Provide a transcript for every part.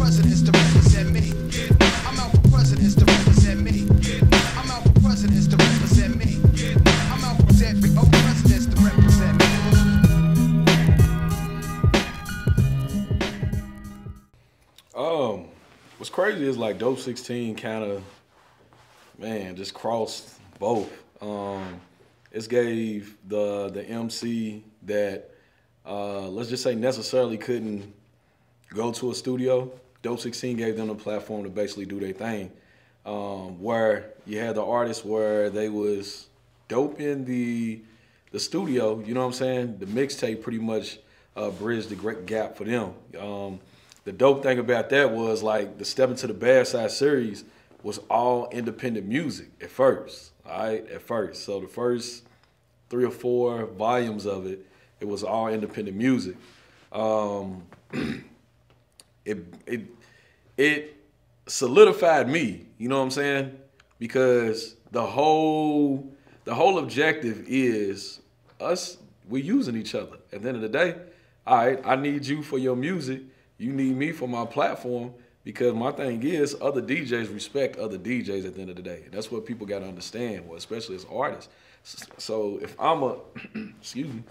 What's crazy is like Dope 16 kind of, man, just crossed both. It gave the MC that, let's just say necessarily couldn't go to a studio. Dope 16 gave them a platform to basically do their thing. Where you had the artists where they was dope in the studio, you know what I'm saying? The mixtape pretty much bridged the great gap for them. The dope thing about that was like the Step Into to the Bad Side series was all independent music at first, all right, at first. So the first 3 or 4 volumes of it, it was all independent music. It solidified me, you know what I'm saying? Because the whole objective is us, we're using each other. At the end of the day, all right, I need you for your music, you need me for my platform, because my thing is other DJs respect other DJs at the end of the day. That's what people gotta understand, well, especially as artists. So if I'm a, excuse me,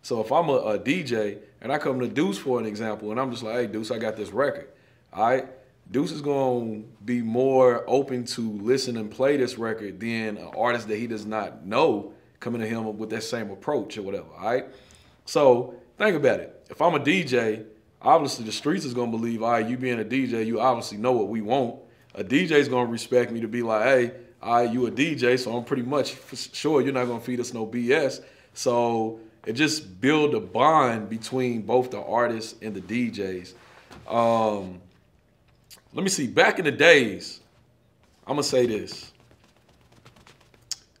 so if I'm a DJ and I come to Deuce for an example and I'm just like, hey Deuce, I got this record, all right? Deuce is gonna be more open to listen and play this record than an artist that he does not know coming to him with that same approach or whatever, all right? So think about it, if I'm a DJ, obviously the streets is gonna believe, all right, you being a DJ, you obviously know what we want. A DJ's gonna respect me to be like, hey, all right, you a DJ, so I'm pretty much sure you're not gonna feed us no BS. So it just build a bond between both the artists and the DJs. Let me see, back in the days, I'm gonna say this.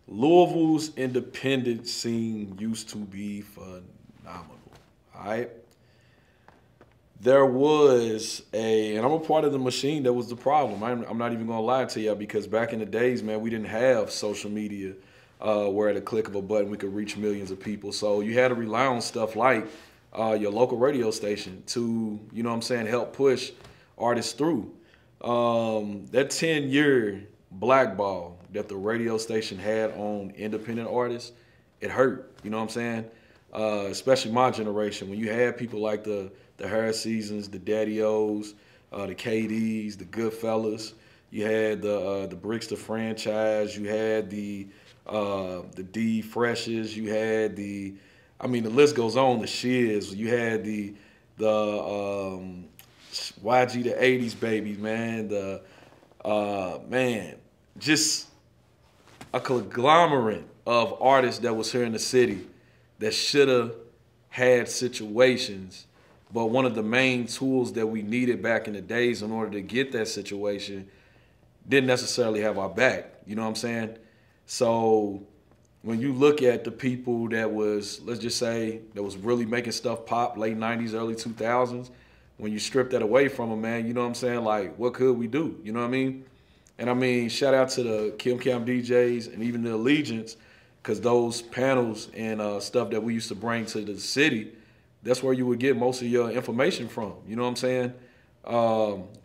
Louisville's independent scene used to be phenomenal, all right? There was a, and I'm a part of the machine that was the problem. I'm not even gonna lie to y'all, because back in the days, man, we didn't have social media where at a click of a button we could reach millions of people. So you had to rely on stuff like your local radio station to, you know what I'm saying, help push artists through. That 10-year blackball that the radio station had on independent artists, it hurt, you know what I'm saying? Especially my generation, when you had people like the Harris Seasons, the Daddy-Os, the KDs, the Goodfellas. You had the Brixton franchise. You had the D Freshes. You had the, I mean, the list goes on. The Shizz. You had the YG the '80s babies, man. The man, just a conglomerate of artists that was here in the city that should have had situations. But one of the main tools that we needed back in the days in order to get that situation didn't necessarily have our back, you know what I'm saying? So when you look at the people that was, let's just say, that was really making stuff pop, late 90s, early 2000s, when you strip that away from them, man, you know what I'm saying? Like, what could we do, you know what I mean? And I mean, shout out to the Kim Kim DJs and even the Allegiance, because those panels and stuff that we used to bring to the city, that's where you would get most of your information from, you know what I'm saying?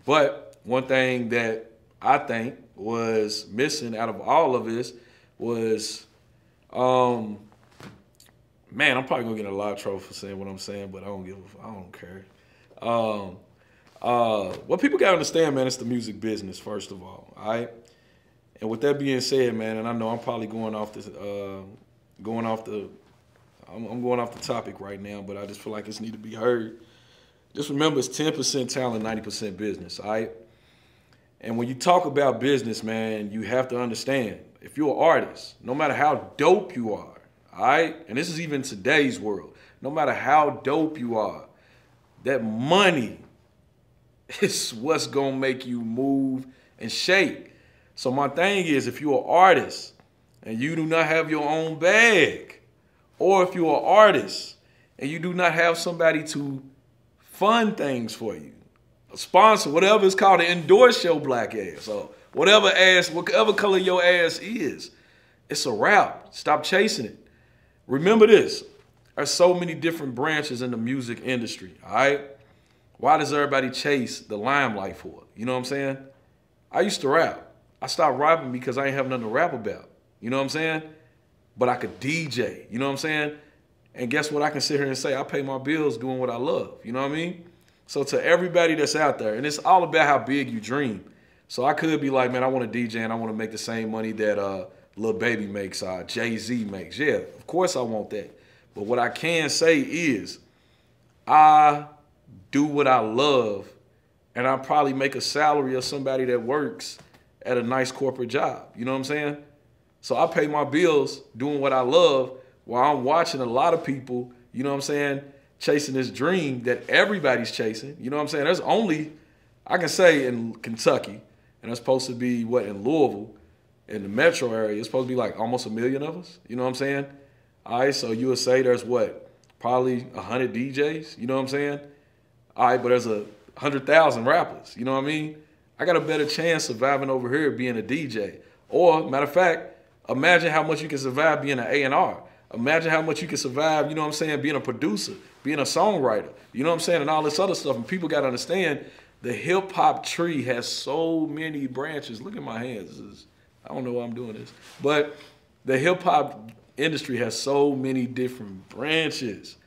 But one thing that I think was missing out of all of this was, man, I'm probably gonna get in a lot of trouble for saying what I'm saying, but I don't give a, I don't care. What people gotta understand, man, it's the music business, first of all right? And with that being said, man, and I know I'm probably going off the, I'm going off the topic right now, but I just feel like it's need to be heard. Just remember, it's 10% talent, 90% business, all right? And when you talk about business, man, you have to understand, if you're an artist, no matter how dope you are, all right? And this is even today's world. No matter how dope you are, that money is what's gonna make you move and shake. So my thing is, if you're an artist and you do not have your own bag, or if you're an artist and you do not have somebody to fund things for you, a sponsor, whatever it's called, to endorse your black ass, or whatever ass, whatever color your ass is, it's a wrap. Stop chasing it. Remember this, there's so many different branches in the music industry, all right? Why does everybody chase the limelight for it? You know what I'm saying? I used to rap. I stopped rapping because I ain't have nothing to rap about. You know what I'm saying? But I could DJ. You know what I'm saying? And guess what? I can sit here and say I pay my bills doing what I love. You know what I mean? So to everybody that's out there, and it's all about how big you dream. So I could be like, man, I want to DJ and I want to make the same money that Lil Baby makes, Jay-Z makes. Yeah, of course I want that. But what I can say is I do what I love, and I probably make a salary of somebody that works at a nice corporate job. You know what I'm saying? So I pay my bills doing what I love while I'm watching a lot of people, you know what I'm saying, chasing this dream that everybody's chasing. You know what I'm saying? There's only, I can say in Kentucky, and it's supposed to be, what, in Louisville, in the metro area, it's supposed to be like almost 1 million of us. You know what I'm saying? All right, so you would say there's what, probably 100 DJs. You know what I'm saying? All right, but there's 100,000 rappers. You know what I mean? I got a better chance surviving over here being a DJ. Or, matter of fact, imagine how much you can survive being an A&R. Imagine how much you can survive, you know what I'm saying, being a producer, being a songwriter, you know what I'm saying, and all this other stuff. And people got to understand the hip-hop tree has so many branches. Look at my hands. I don't know why I'm doing this. But the hip-hop industry has so many different branches.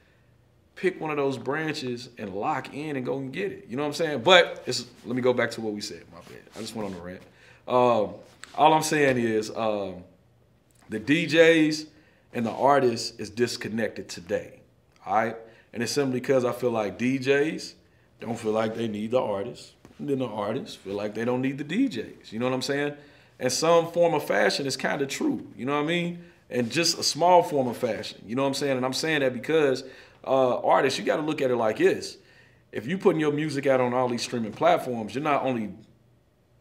Pick one of those branches and lock in and go and get it. You know what I'm saying? But let me go back to what we said. My bad. I just went on a rant. All I'm saying is the DJs and the artists is disconnected today. All right? And it's simply because I feel like DJs don't feel like they need the artists. And then the artists feel like they don't need the DJs. You know what I'm saying? And some form of fashion is kind of true. You know what I mean? And just a small form of fashion. You know what I'm saying? And I'm saying that because artists, you got to look at it like this. If you're putting your music out on all these streaming platforms, you're not only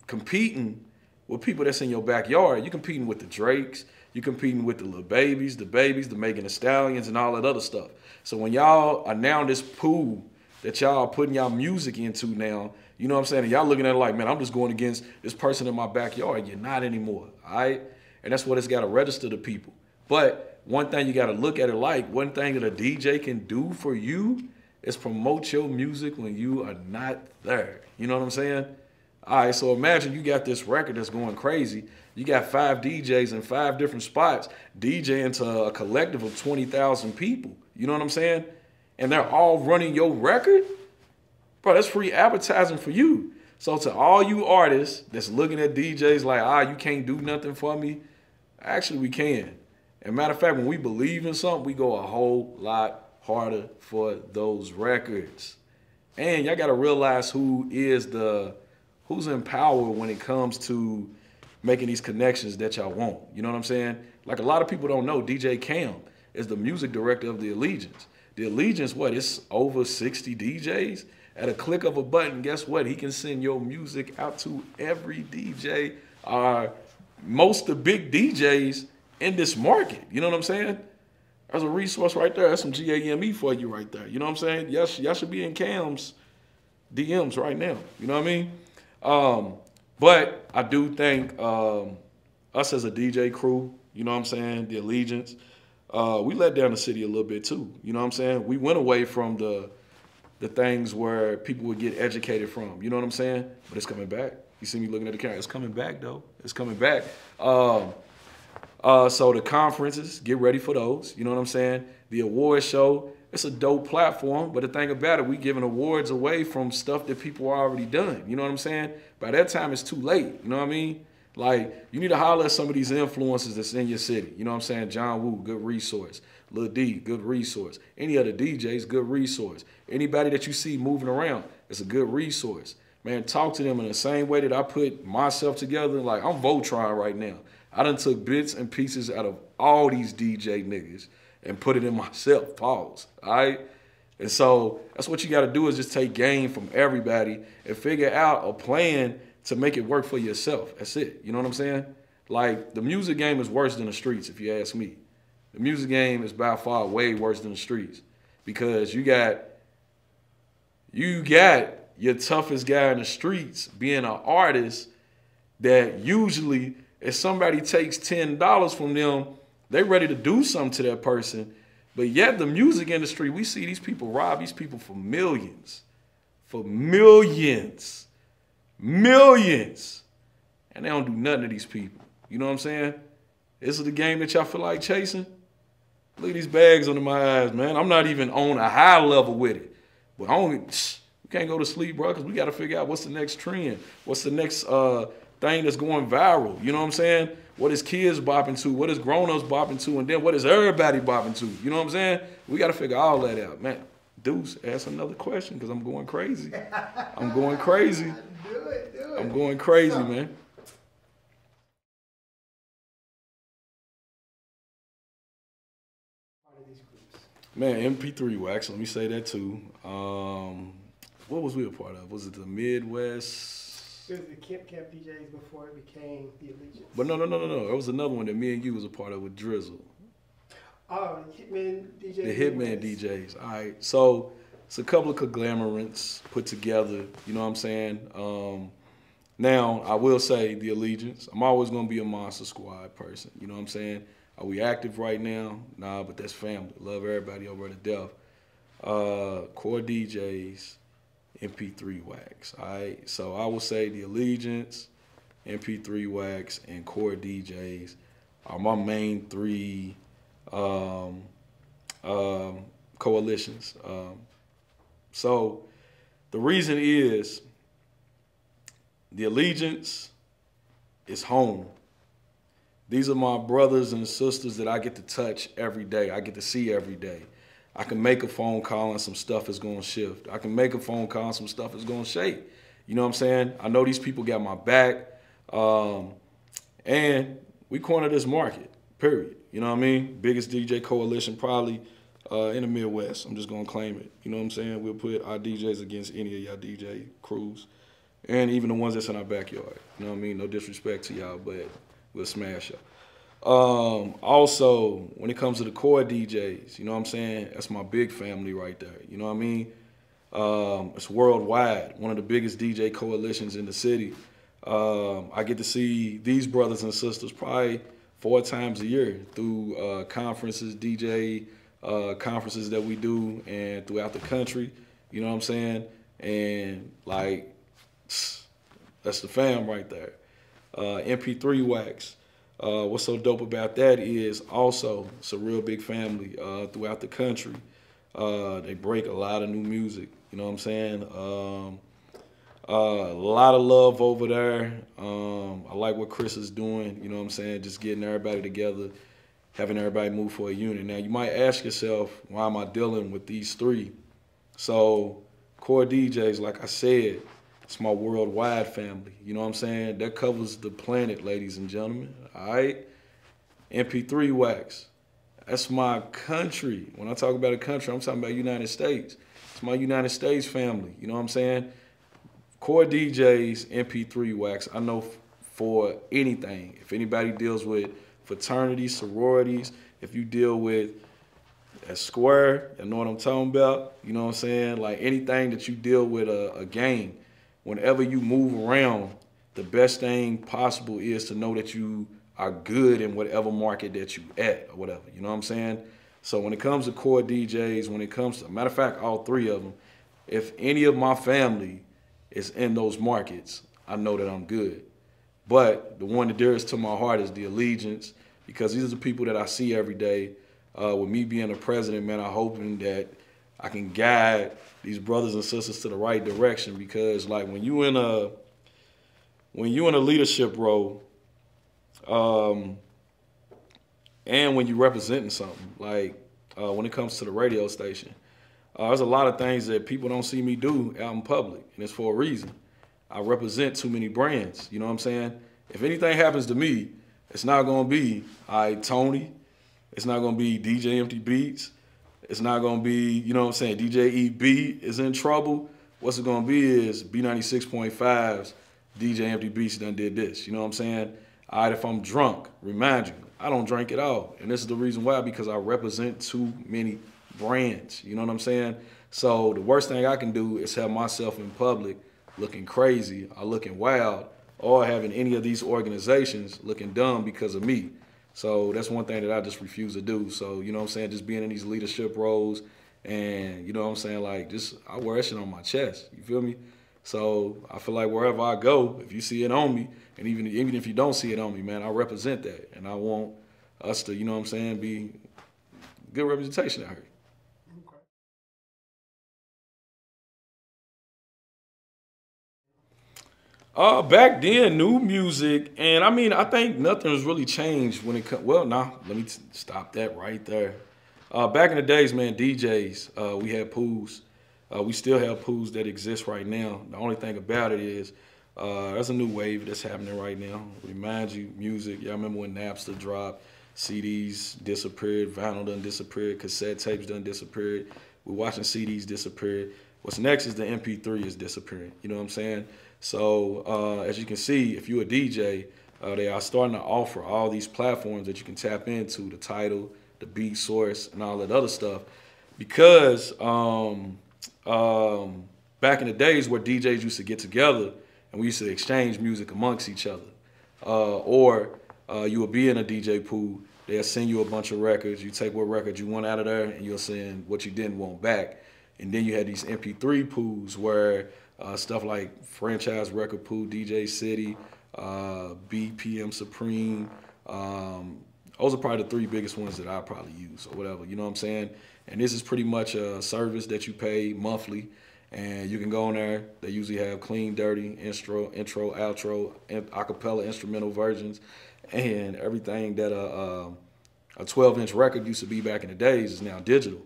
competing with people that's in your backyard, you're competing with the Drakes, you're competing with the Lil Babies, the Megan Thee Stallions, and all that other stuff. So when y'all are now in this pool that y'all are putting y'all music into now, you know what I'm saying? And y'all looking at it like, man, I'm just going against this person in my backyard. You're not anymore, all right? And that's what it's got to register to people. But one thing you got to look at it like, one thing that a DJ can do for you is promote your music when you are not there. You know what I'm saying? All right, so imagine you got this record that's going crazy. You got 5 DJs in 5 different spots DJing to a collective of 20,000 people. You know what I'm saying? And they're all running your record? Bro, that's free advertising for you. So to all you artists that's looking at DJs like, ah, you can't do nothing for me, actually we can. And matter of fact, when we believe in something, we go a whole lot harder for those records. And y'all got to realize who's in power when it comes to making these connections that y'all want. You know what I'm saying? Like a lot of people don't know, DJ Cam is the music director of the Allegiance. The Allegiance, what, it's over 60 DJs? At a click of a button, guess what? He can send your music out to every DJ, most of the big DJs in this market. You know what I'm saying? There's a resource right there. That's some GAME for you right there. You know what I'm saying? Y'all should be in Cam's DMs right now. You know what I mean? But I do think us as a DJ crew, you know what I'm saying, the Allegiance, we let down the city a little bit too. You know what I'm saying? We went away from the things where people would get educated from. You know what I'm saying? But it's coming back. You see me looking at the camera. It's coming back, though. It's coming back. So the conferences, get ready for those. You know what I'm saying? The awards show, it's a dope platform. But the thing about it, we giving awards away from stuff that people are already done. You know what I'm saying? By that time, it's too late. You know what I mean? Like, you need to holler at some of these influencers that's in your city. You know what I'm saying? John Woo, good resource. Lil D, good resource. Any other DJs, good resource. Anybody that you see moving around, it's a good resource. Man, talk to them in the same way that I put myself together. Like, I'm Voltron right now. I done took bits and pieces out of all these DJ niggas and put it in myself, pause, all right? And so that's what you got to do is just take game from everybody and figure out a plan to make it work for yourself. That's it. You know what I'm saying? Like, the music game is worse than the streets, if you ask me. The music game is by far way worse than the streets because you got your toughest guy in the streets being an artist that usually, if somebody takes $10 from them, they're ready to do something to that person. But yet the music industry, we see these people rob these people for millions. for millions. Millions. And they don't do nothing to these people. You know what I'm saying? This is the game that y'all feel like chasing. Look at these bags under my eyes, man. I'm not even on a high level with it. But we can't go to sleep, bro, because we got to figure out what's the next trend. What's the next thing that's going viral? You know what I'm saying? What is kids bopping to? What is grown-ups bopping to? And then what is everybody bopping to? You know what I'm saying? We got to figure all that out. Man, Deuce, ask another question because I'm going crazy. I'm going crazy. Do it, do it. I'm going crazy, man. Man, MP3 wax, let me say that too. What was we a part of? Was it the Midwest? It was the Kemp Kemp DJs before it became the Allegiance. But no. There was another one that me and you was a part of with Drizzle. Oh, Hitman DJs. The Hitman DJs. All right. So it's a couple of conglomerates put together. You know what I'm saying? Now, I will say the Allegiance. I'm always going to be a Monster Squad person. You know what I'm saying? Are we active right now? Nah, but that's family. Love everybody over to death. Core DJs, MP3 wax. All right. So I will say the Allegiance, MP3 wax, and Core DJs are my main three coalitions. So the reason is the Allegiance is home. These are my brothers and sisters that I get to touch every day. I get to see every day. I can make a phone call and some stuff is going to shift. I can make a phone call and some stuff is going to shake. You know what I'm saying? I know these people got my back. And we corner this market, period. You know what I mean? Biggest DJ coalition probably in the Midwest. I'm just going to claim it. You know what I'm saying? We'll put our DJs against any of y'all DJ crews. And even the ones that's in our backyard. You know what I mean? No disrespect to y'all, but... we'll smash up. Also, when it comes to the Core DJs, you know what I'm saying? That's my big family right there. You know what I mean? It's worldwide. One of the biggest DJ coalitions in the city. I get to see these brothers and sisters probably 4 times a year through conferences, DJ conferences that we do and throughout the country. You know what I'm saying? And like, that's the fam right there. MP3 wax. What's so dope about that is also it's a real big family throughout the country. They break a lot of new music. You know what I'm saying? A lot of love over there. I like what Chris is doing. You know what I'm saying? Just getting everybody together, having everybody move for a unit. Now you might ask yourself, why am I dealing with these three? So Core DJs, like I said, it's my worldwide family. You know what I'm saying? That covers the planet, ladies and gentlemen. All right? MP3 wax. That's my country. When I talk about a country, I'm talking about United States. It's my United States family. You know what I'm saying? Core DJs, MP3 wax. I know for anything. If anybody deals with fraternities, sororities, if you deal with a square, you know what I'm talking about? You know what I'm saying? Like anything that you deal with a gang. Whenever you move around, the best thing possible is to know that you are good in whatever market that you at or whatever. You know what I'm saying? So when it comes to Core DJs, when it comes to, matter of fact, all three of them, if any of my family is in those markets, I know that I'm good. But the one that dearest to my heart is the Allegiance, because these are the people that I see every day. With me being the president, man, I'm hoping that I can guide these brothers and sisters to the right direction, because like when you in a leadership role, and when you're representing something, like when it comes to the radio station, there's a lot of things that people don't see me do out in public, and it's for a reason. I represent too many brands, you know what I'm saying? If anything happens to me, it's not gonna be Tony, it's not gonna be DJ Empty Beats, it's not going to be, you know what I'm saying, DJ EB is in trouble. What's it going to be is B96.5's DJ Empty Beats done did this. You know what I'm saying? All right, if I'm drunk, remind you, I don't drink at all. And this is the reason why, because I represent too many brands. You know what I'm saying? So the worst thing I can do is have myself in public looking crazy or looking wild or having any of these organizations looking dumb because of me. So that's one thing that I just refuse to do. So, you know what I'm saying, just being in these leadership roles And you know what I'm saying? Like, just, I wear that shit on my chest. You feel me? So I feel like wherever I go, if you see it on me, and even if you don't see it on me, man, I represent that. And I want us to, you know what I'm saying, be good representation out here. Okay. Back then, new music, and I mean, I think nothing's really changed when it comes, well, nah, let me stop that right there. Back in the days, man, DJs, we had pools. We still have pools that exist right now. The only thing about it is, that's a new wave that's happening right now. Remind you, music, y'all remember when Napster dropped, CDs disappeared, vinyl done disappeared, cassette tapes done disappeared, we're watching CDs disappear. What's next is the MP3 is disappearing, you know what I'm saying? So as you can see, if you're a DJ, they are starting to offer all these platforms that you can tap into, the Tidal, the Beat Source, and all that other stuff, because back in the days where DJs used to get together and we used to exchange music amongst each other, or you would be in a DJ pool, they'll send you a bunch of records, you take what record you want out of there and you'll send what you didn't want back. And then you had these MP3 pools where stuff like Franchise Record Pool, DJ City, BPM Supreme, those are probably the three biggest ones that I probably use or whatever, you know what I'm saying? And this is pretty much a service that you pay monthly, and you can go on there. They usually have clean, dirty, intro, outro, acapella, instrumental versions, and everything that a 12-inch record used to be back in the days is now digital.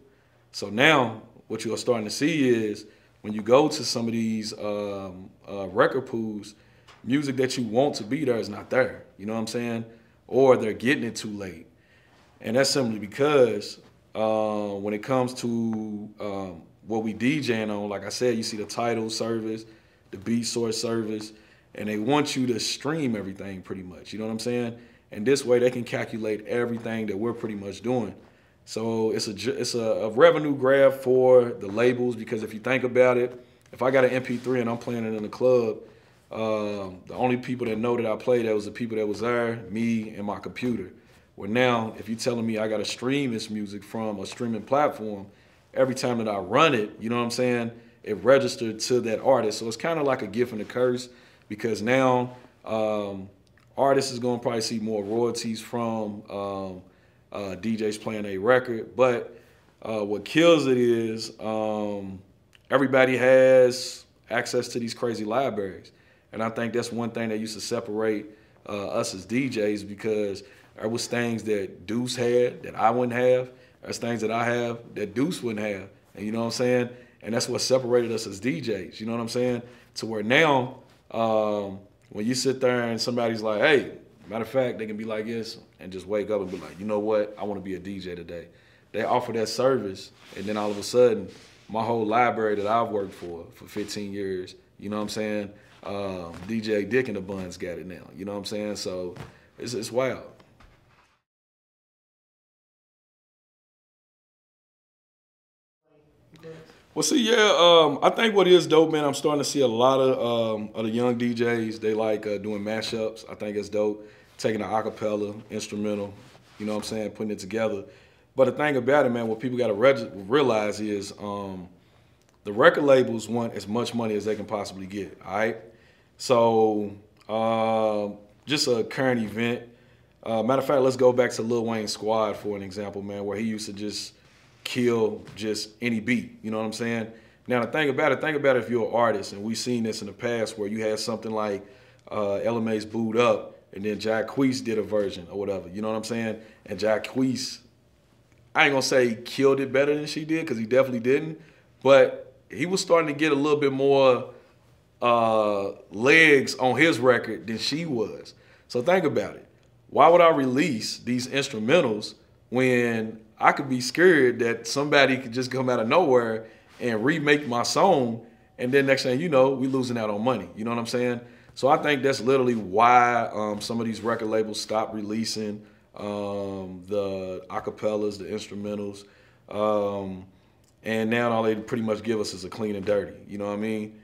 So now what you are starting to see is when you go to some of these record pools, music that you want to be there is not there, you know what I'm saying? Or they're getting it too late. And that's simply because when it comes to what we DJing on, like I said, you see the Tidal service, the Beat Source service, and they want you to stream everything pretty much, you know what I'm saying? And this way they can calculate everything that we're pretty much doing. So it's a revenue grab for the labels, because if you think about it, if I got an MP3 and I'm playing it in the club, the only people that know that I played that was the people that was there, me and my computer. Where now, if you're telling me I got to stream this music from a streaming platform, every time that I run it, you know what I'm saying, it registered to that artist. So it's kind of like a gift and a curse, because now artists is going to probably see more royalties from DJs playing a record. But what kills it is everybody has access to these crazy libraries. And I think that's one thing that used to separate us as DJs, because there was things that Deuce had that I wouldn't have. There's things that I have that Deuce wouldn't have. And you know what I'm saying? And that's what separated us as DJs. You know what I'm saying? To where now, when you sit there and somebody's like, hey, matter of fact, they can be like this and just wake up and be like, you know what? I want to be a DJ today. They offer that service. And then all of a sudden, my whole library that I've worked for 15 years, you know what I'm saying? DJ Dick and the Buns got it now, you know what I'm saying? So it's wild. Well, see, yeah, I think what is dope, man, I'm starting to see a lot of the young DJs, they like doing mashups. I think it's dope, taking an acapella, instrumental, you know what I'm saying, putting it together. But the thing about it, man, what people got to realize is the record labels want as much money as they can possibly get, all right? So just a current event. Matter of fact, let's go back to Lil Wayne's Squad for an example, man, where he used to just kill just any beat, you know what I'm saying? Now, the thing about it, if you're an artist, and we've seen this in the past where you had something like LMA's Booed Up, and then Jacquees did a version or whatever, you know what I'm saying? And Jacquees, I ain't gonna say he killed it better than she did, because he definitely didn't, but he was starting to get a little bit more legs on his record than she was. So think about it. Why would I release these instrumentals when I could be scared that somebody could just come out of nowhere and remake my song, and then next thing you know, we losing out on money, you know what I'm saying? So I think that's literally why some of these record labels stop releasing the acapellas, the instrumentals, and now all they pretty much give us is a clean and dirty, you know what I mean?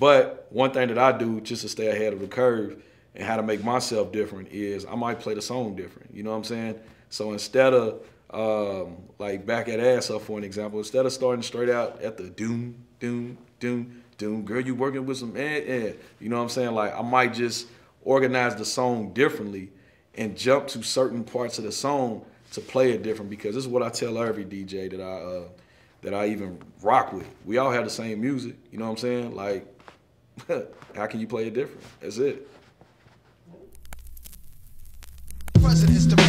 But one thing that I do just to stay ahead of the curve and how to make myself different is I might play the song different, you know what I'm saying? So instead of like back at ass up for an example, instead of starting straight out at the doom, doom, doom, doom, girl, you working with some you know what I'm saying? Like I might just organize the song differently and jump to certain parts of the song to play it different, because this is what I tell every DJ that I even rock with. We all have the same music, you know what I'm saying? Like, how can you play it different? That's it. President's the